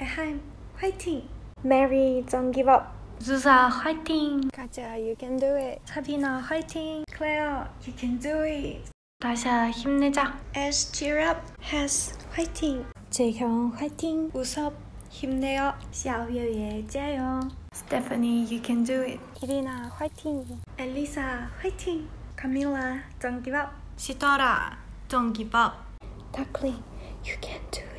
Ehaim, 화이팅! Mary, don't give up! Zuza, 화이팅! Katya, you can do it! Sabina, 화이팅! Claire, you can do it! Dasha, 힘내자! Ash, cheer up! Has, 화이팅! 재형, 화이팅! 우섭, 힘내요! 샤오유예, 자요! Stephanie, you can do it! Irina, 화이팅! Elisa, 화이팅! Camila, don't give up! Sitora, don't give up! Duckling, you can do it!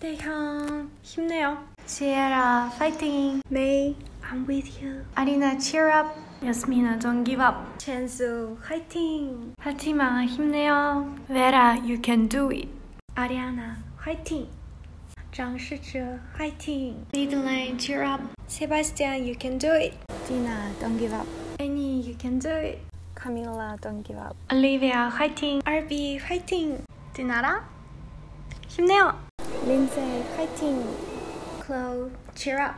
태형 힘내요. Sierra, fighting. May, I'm with you. Arina, cheer up. Yasmina, don't give up. Chansu, fighting. Fatima, 힘내요. Vera, you can do it. Ariana, fighting. 장시주, fighting. Midline, cheer up. Sebastian, you can do it. Dina, don't give up. Annie, you can do it. Camila, don't give up. Olivia, fighting. Arby, fighting. Dinara, 힘내요. Lindsay, fighting. Chloe, cheer up.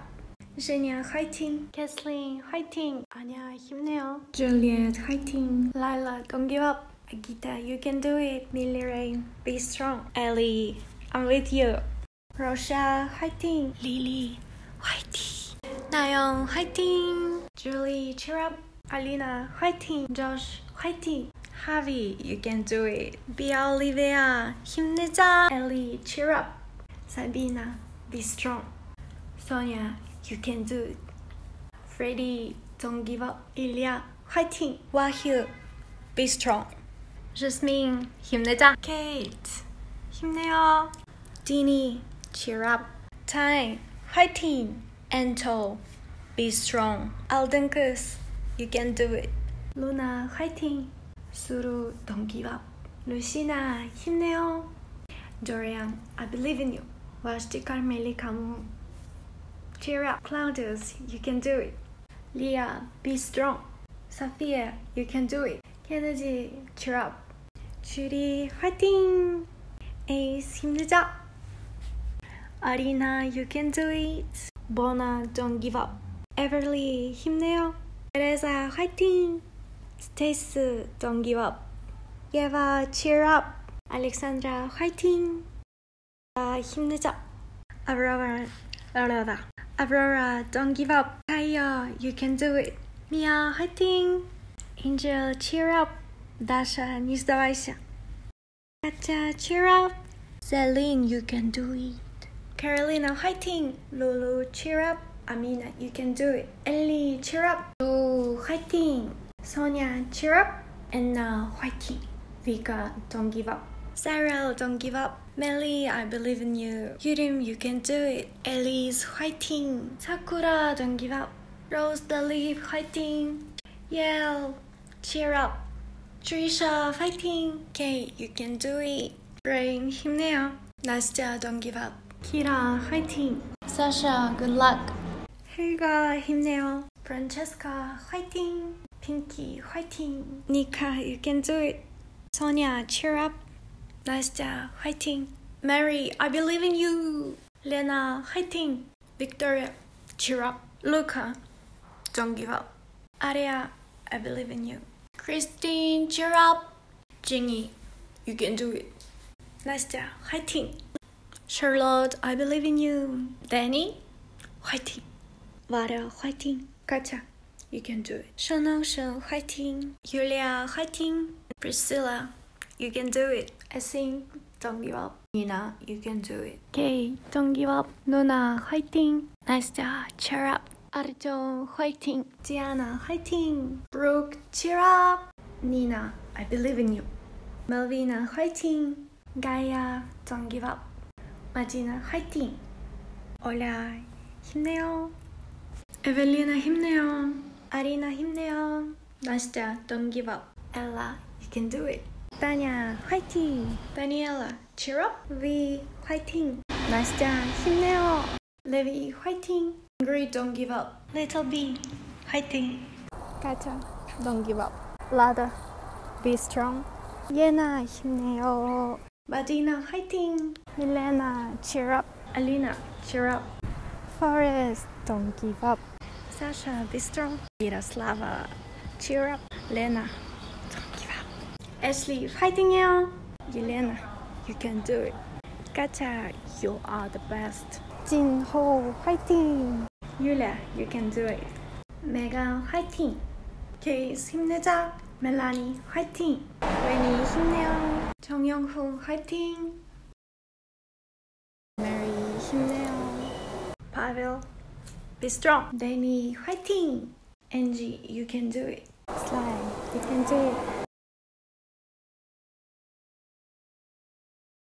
Jenya, fighting. Kathleen, fighting. Anya, 힘내요. Juliet, fighting. Lila, don't give up. Agita, you can do it. Millie Rain, be strong. Ellie, I'm with you. Rocha, fighting. Lily, fighting. Nayeon, fighting. Julie, cheer up. Alina, fighting. Josh, fighting. Javi, you can do it. Bea Olivia, 힘내자. Ellie, cheer up. Sabina, be strong. Sonia, you can do it. Freddy, don't give up. Ilya, 화이팅. Wahyu, be strong. Jasmine, 힘내자. Kate, 힘내요. Dini, cheer up. Ty, 화이팅. Anto, be strong. Aldenkus, you can do it. Luna, 화이팅. Suru, don't give up. Lucina, 힘내요. Dorian, I believe in you. Vashti Carmeli Kamu, cheer up. Claudius, you can do it. Leah, be strong. Safia, you can do it. Kennedy, cheer up. Judy, fighting. Ace, 힘내자. Arina, you can do it. Bona, don't give up. Everly, 힘내요. Teresa, fighting. Stace, don't give up. Eva, cheer up. Alexandra, 화이팅! 힘내자! Aurora, don't give up! Kaya, you can do it! Mia, 화이팅! Angel, cheer up! Dasha, не сдавайся! Katya, cheer up! Celine, you can do it! Carolina, 화이팅! Lulu, cheer up! Amina, you can do it! Ellie, cheer up! Lou, 화이팅! Sonia, cheer up! Anna, 화이팅! Vika, don't give up! Sarah, don't give up. Melly, I believe in you. Yurim, you can do it. Elise, fighting. Sakura, don't give up. Rose, the leaf, fighting. Yell, cheer up. Trisha, fighting. Kate, you can do it. Rain, 힘내요. Nastya, don't give up. Kira, fighting. Sasha, good luck. Helga, 힘내요. Francesca, fighting. Pinky, fighting. Nika, you can do it. Sonia, cheer up. Nastya, 화이팅! Mary, I believe in you! Lena, 화이팅! Victoria, cheer up! Luca, don't give up! Aria, I believe in you! Christine, cheer up! Jenny, you can do it! Nastya, 화이팅! Charlotte, I believe in you! Danny, 화이팅! Vara, 화이팅! Katya, you can do it! Shanosha, 화이팅! Julia, 화이팅! Priscilla, you can do it. I think, don't give up. Nina, you can do it. Kay, don't give up. Nona, fighting. Nastya, cheer up. Arjun, fighting. Diana, fighting. Brooke, cheer up. Nina, I believe in you. Melvina, fighting. Gaia, don't give up. Magina, fighting. Ola, 힘내요. Evelina, 힘내요. Arina, 힘내요. Nastya, don't give up. Ella, you can do it. Tanya, 화이팅! Daniela, cheer up! V, 화이팅! Nastya, 힘내요! Levi, 화이팅! Ingrid, don't give up! Little B, 화이팅! Katya, don't give up! Lada, be strong! Yena, 힘내요! Badina, 화이팅! Milena, cheer up! Alina, cheer up! Forrest, don't give up! Sasha, be strong! Miroslava, cheer up! Lena, Ashley, fighting해요. Yelena, you can do it. Katya, you are the best. 진호 화이팅! Yulia, you can do it. Megan 화이팅! 케이스 힘내자! 멜라니 화이팅! 웨니 힘내요! 정영훈 화이팅! 메리 힘내요! 파벨 be strong! 데니 화이팅! Angie, you can do it. Slime, you can do it.